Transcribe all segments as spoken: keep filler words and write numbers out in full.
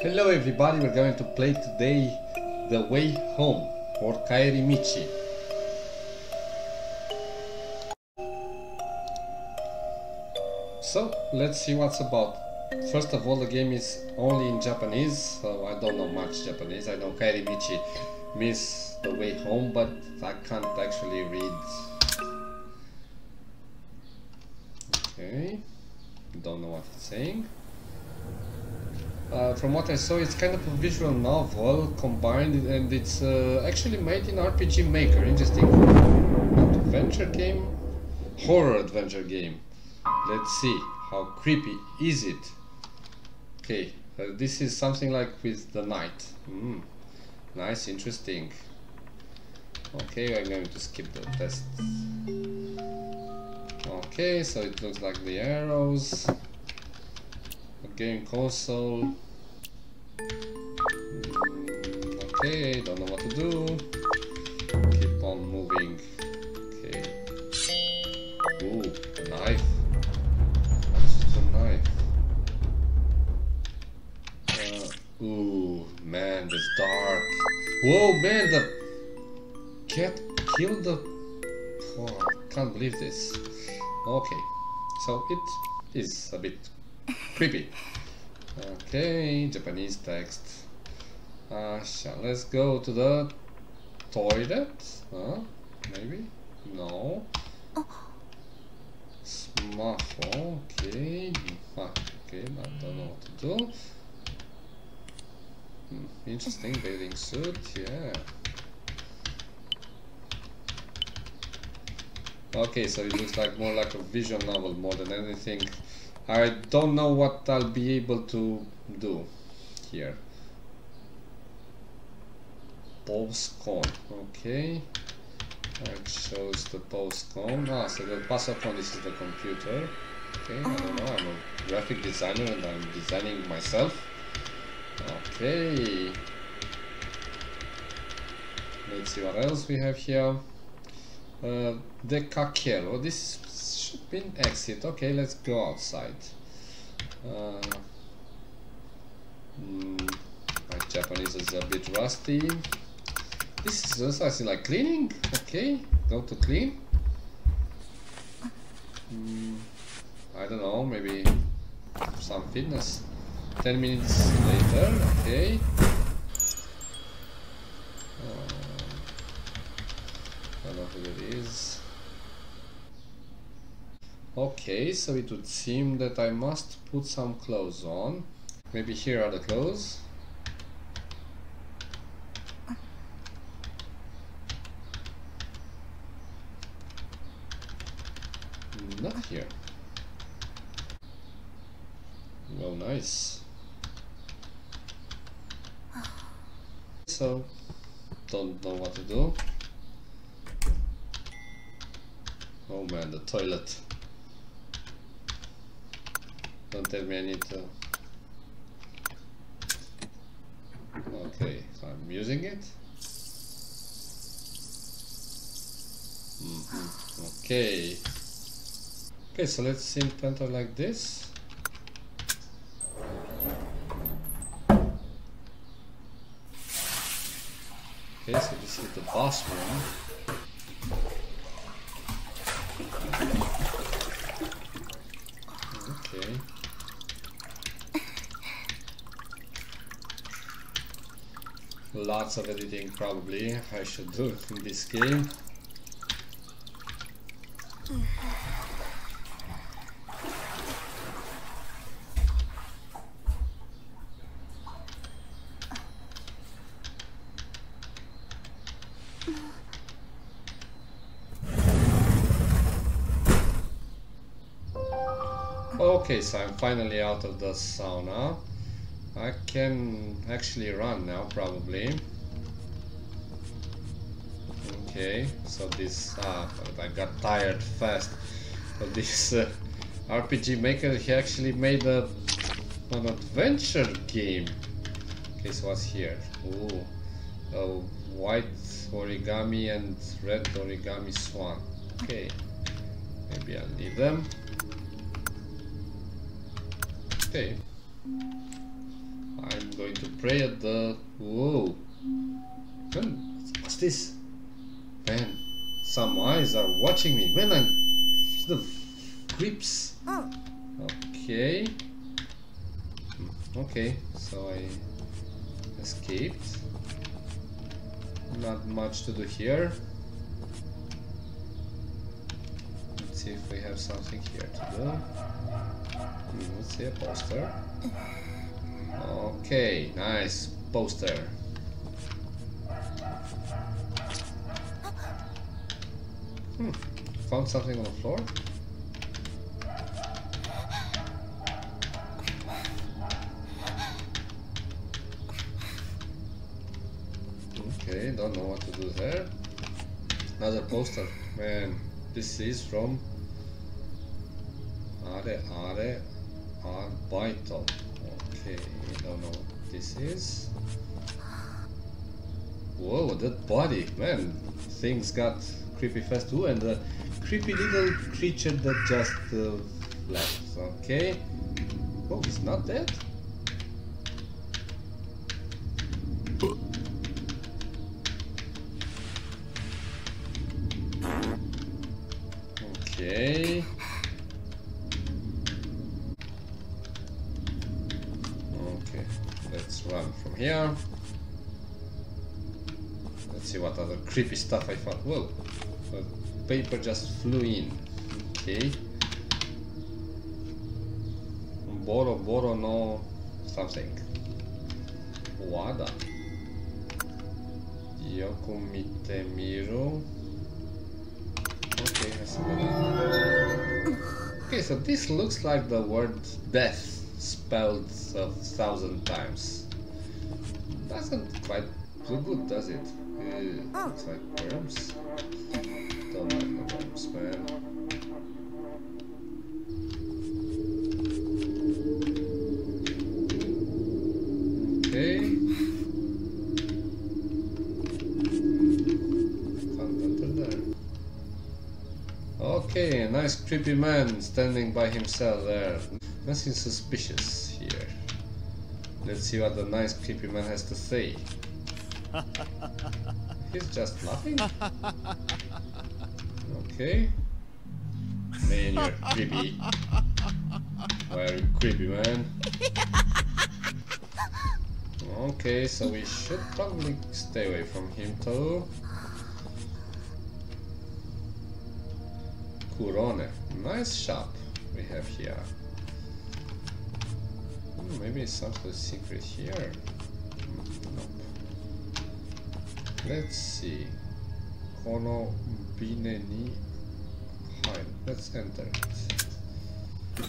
Hello everybody, we're going to play today The Way Home or Kaerimichi. So let's see what's about. First of all, the game is only in Japanese, so I don't know much Japanese. I know Kaerimichi means the way home, but I can't actually read. Okay, don't know what it's saying. Uh, from what I saw, it's kind of a visual novel combined, and it's uh, actually made in R P G Maker. Interesting. Adventure game? Horror adventure game. Let's see. How creepy is it? Okay, uh, this is something like with the night. Mm. Nice, interesting. Okay, I'm going to skip the test. Okay, so it looks like the arrows. Game console. Okay, don't know what to do. Keep on moving. Okay. Ooh, a knife. What's the knife? Uh, ooh, man, it's dark. Whoa, man, the cat killed the. Oh, I can't believe this. Okay, so it is a bit creepy. Okay, Japanese text. Uh, shall let's go to the toilet. Huh? Maybe? No. Smartphone. Okay. Ah, okay, I don't know what to do. Hmm, interesting. Bathing suit. Yeah. Okay, so it looks like more like a visual novel more than anything. I don't know what I'll be able to do here. Postcone, okay. It shows the postcone. Ah, so the postcone, this is the computer. Okay, I don't know, I'm a graphic designer and I'm designing myself. Okay. Let's see what else we have here. Uh, the Kakero, this is should be an exit. Okay, let's go outside. Uh, mm, my Japanese is a bit rusty. This is just I see like cleaning. Okay, go to clean. Mm, I don't know, maybe some fitness. Ten minutes later. Okay. Uh, I don't know who it is. Okay, so it would seem that I must put some clothes on. Maybe here are the clothes. Not here. Well, nice. So, don't know what to do. Oh man, the toilet. Don't tell me I need to. Okay, so I'm using it. Mm-hmm. Okay. Okay, so let's see it enter like this. Okay, so this is the bathroom. Okay. Lots of editing probably I should do in this game. Okay, so I'm finally out of the sauna. I can actually run now, probably. Okay, so this, ah, I got tired fast. So this uh, R P G Maker, he actually made a, an adventure game. Okay, so what's here? Ooh, a white origami and red origami swan. Okay, maybe I'll need them. Okay. I'm going to pray at the... Whoa! What's this? Man, some eyes are watching me. When I'm... The grips. Okay. Okay, so I escaped. Not much to do here. Let's see if we have something here to do. Let's see, a poster. Okay, nice poster. Hmm, found something on the floor. Okay, don't know what to do there. Another poster. Man, this is from Are Are Arbeital. Okay, don't know what this is. Whoa, that body, man. Things got creepy fast too, and the creepy little creature that just uh, left. Okay. Oh, it's not dead. Okay. Okay, let's run from here. Let's see what other creepy stuff I found. Whoa, the paper just flew in. Okay. Boro Boro no something. Wada. Yoku mite miru. Okay, that's good. Okay, so this looks like the word death spelled a thousand times. Doesn't quite look good, does it? It looks like worms. Don't like the worms, man. Okay. Okay, a nice creepy man standing by himself there. Nothing suspicious here. Let's see what the nice creepy man has to say. He's just laughing. Okay. Man, you're creepy. Why are you creepy, man? Okay, so we should probably stay away from him too. Kurone. Nice shop we have here. Ooh, maybe it's something secret here. Nope. Let's see. Kono Bine ni Hain. Let's enter it.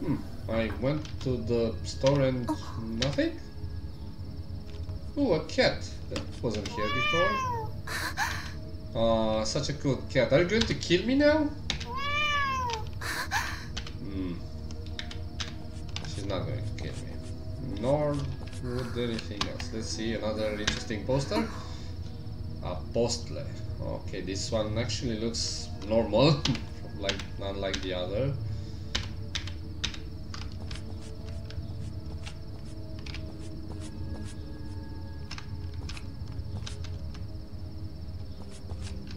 Hmm. I went to the store and nothing? Ooh, a cat that wasn't here before. Uh, such a good cat. Are you going to kill me now? Hmm. She's not going to kill me. Nor would anything else. Let's see another interesting poster. Apostle. Okay, this one actually looks normal, like not like the other.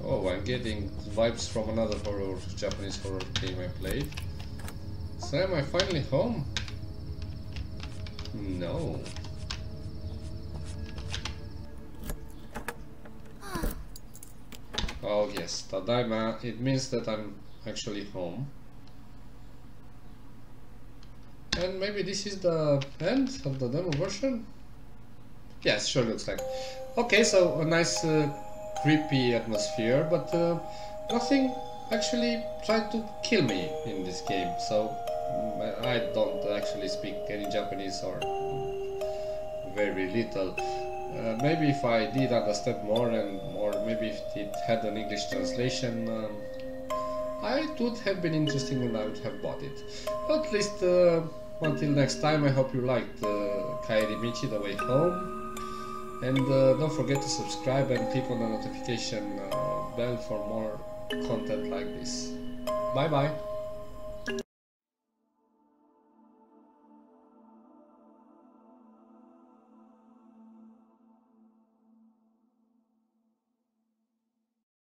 Oh, I'm getting vibes from another horror, Japanese horror game I played. So am I finally home? No. Oh yes, tadaima. It means that I'm actually home. And maybe this is the end of the demo version? Yes, sure looks like. Okay, so a nice... Uh, creepy atmosphere, but uh, nothing actually tried to kill me in this game, so I don't actually speak any Japanese or very little. Uh, maybe if I did understand more, and or maybe if it had an English translation, um, I would have been interesting and I would have bought it. But at least uh, until next time, I hope you liked uh, Kaerimichi The Way Home. And uh, don't forget to subscribe and click on the notification uh, bell for more content like this. Bye bye!